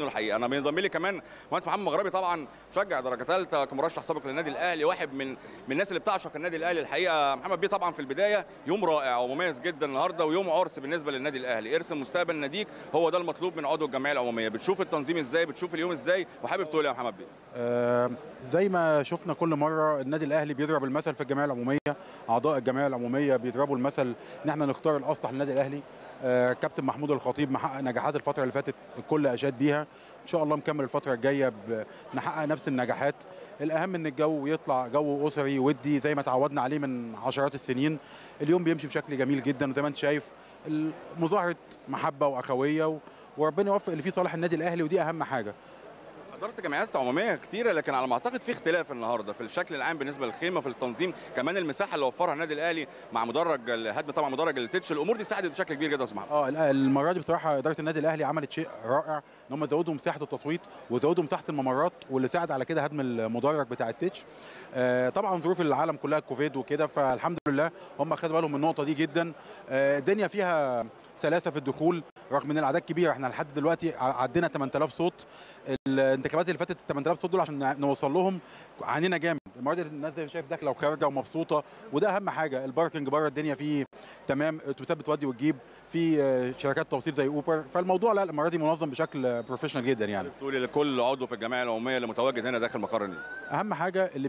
الحقيقه انا بينضم لي كمان مهندس محمد مغربي، طبعا مشجع درجه ثالثه كمرشح سابق للنادي الاهلي، واحد من الناس اللي بتعشق النادي الاهلي الحقيقه. محمد بيه، طبعا في البدايه يوم رائع ومميز جدا النهارده، ويوم عرس بالنسبه للنادي الاهلي، ارسم مستقبل ناديك، هو ده المطلوب من عضو الجمعيه العموميه. بتشوف التنظيم ازاي، بتشوف اليوم ازاي، وحابب تقول يا محمد بيه؟ زي ما شفنا كل مره النادي الاهلي بيضرب المثل في الجمعيه العموميه، اعضاء الجمعيه العموميه بيضربوا المثل ان احنا نختار الاصلح للنادي الاهلي. كابتن محمود الخطيب محقق نجاحات الفتره اللي فاتت الكل اشاد بيها، ان شاء الله مكمل الفتره الجايه بنحقق نفس النجاحات. الاهم ان الجو يطلع جو اسري ودي زي ما تعودنا عليه من عشرات السنين. اليوم بيمشي بشكل جميل جدا، وزي ما انت شايف مظاهره محبه واخويه، وربنا يوفق اللي فيه صالح النادي الاهلي، ودي اهم حاجه. حضرت جمعيات عموميه كتيره، لكن على ما اعتقد في اختلاف النهارده في الشكل العام بالنسبه للخيمه، في التنظيم، كمان المساحه اللي وفرها النادي الاهلي مع مدرج الهدم، طبعا مدرج التتش، الامور دي ساعدت بشكل كبير جدا يا استاذ محمد. المره دي بصراحه اداره النادي الاهلي عملت شيء رائع، ان هم زودوا مساحه التصويت وزودوا مساحه الممرات، واللي ساعد على كده هدم المدرج بتاع التتش. طبعا ظروف العالم كلها كوفيد وكده، فالحمد لله هم خدوا بالهم من النقطه دي جدا. الدنيا فيها سلاسه في الدخول رغم ان الاعداد كبيره، احنا لحد دلوقتي عدينا 8000 صوت. الانتخابات اللي فاتت 8000 صوت دول عشان نوصل لهم عانينا جامد. المره دي الناس شايف داخله وخارجه ومبسوطه، وده اهم حاجه. الباركنج بره الدنيا فيه تمام، اتوبيسات بتودي وتجيب، في شركات توصيل زي اوبر، فالموضوع لا المره دي منظم بشكل بروفيشنال جدا. يعني بتقولي لكل عضو في الجمعيه العموميه اللي متواجد هنا داخل مقر النادي، اهم حاجه اللي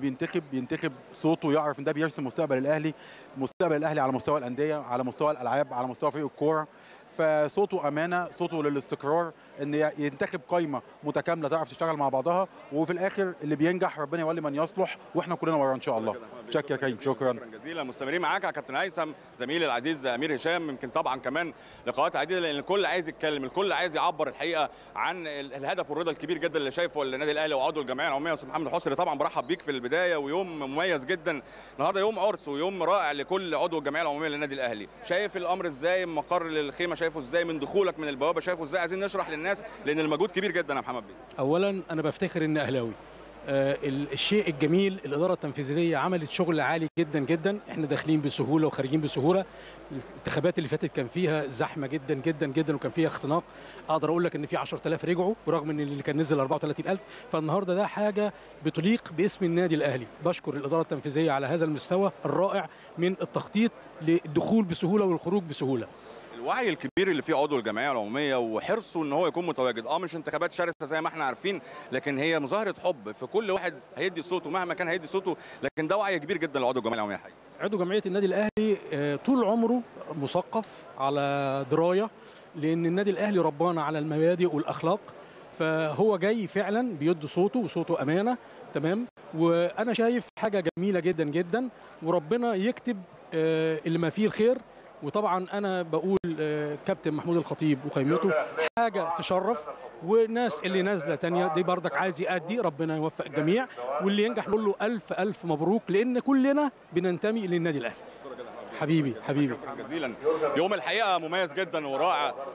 بينتخب صوته، يعرف ان ده بيرسم مستقبل الاهلي، مستقبل الاهلي على مستوى الانديه، على مستوى الالعاب، على مستوى فريق الكوره. فصوته امانه، صوته للاستقرار، ان ينتخب قايمه متكامله تعرف تشتغل مع بعضها، وفي الاخر اللي بينجح ربنا يولي من يصلح، واحنا كلنا وراه ان شاء الله. شكرا جزيلا. مستمرين معاك يا كابتن عيسم زميلي العزيز امير هشام، يمكن طبعا كمان لقاءات عديده، لان الكل عايز يتكلم، الكل عايز يعبر الحقيقه عن الهدف والرضا الكبير جدا اللي شايفه النادي الاهلي وعضو الجمعيه العموميه استاذ محمد حسني. طبعا برحب بيك في البدايه، ويوم مميز جدا النهارده، يوم عرس ويوم رائع لكل عضو الجمعيه العموميه للنادي الاهلي. شايف الامر ازاي، مقر الخيمه شايفه ازاي، من دخولك من البوابه شايفه ازاي؟ عايزين نشرح للناس لان المجهود كبير جدا يا محمد بيه. اولا انا بفتخر اني اهلاوي. الشيء الجميل الاداره التنفيذيه عملت شغل عالي جدا جدا، احنا داخلين بسهوله وخارجين بسهوله. الانتخابات اللي فاتت كان فيها زحمه جدا جدا جدا، وكان فيها اختناق، اقدر اقول لك ان في 10000 رجعوا، ورغم ان اللي كان نزل 34000. فالنهارده ده حاجه بتليق باسم النادي الاهلي. بشكر الاداره التنفيذيه على هذا المستوى الرائع من التخطيط للدخول بسهوله والخروج بسهوله. الوعي الكبير اللي فيه عضو الجمعيه العموميه وحرصه ان هو يكون متواجد، مش انتخابات شرسه زي ما احنا عارفين، لكن هي مظاهره حب، فكل واحد هيدي صوته مهما كان هيدي صوته، لكن ده وعي كبير جدا لعضو الجمعيه العموميه حقيقي. عضو جمعيه النادي الاهلي طول عمره مثقف على درايه، لان النادي الاهلي ربانا على المبادئ والاخلاق، فهو جاي فعلا بيدي صوته، وصوته امانه تمام. وانا شايف حاجه جميله جدا جدا، وربنا يكتب اللي ما فيه الخير. وطبعا انا بقول كابتن محمود الخطيب وقيمته حاجه تشرف، والناس اللي نازله تانية دي بردك عايز يأدي، ربنا يوفق الجميع، واللي ينجح نقول له الف الف مبروك، لان كلنا بننتمي للنادي الاهلي. حبيبي حبيبي، شكرا جزيلا. يوم الحقيقه مميز جدا ورائع.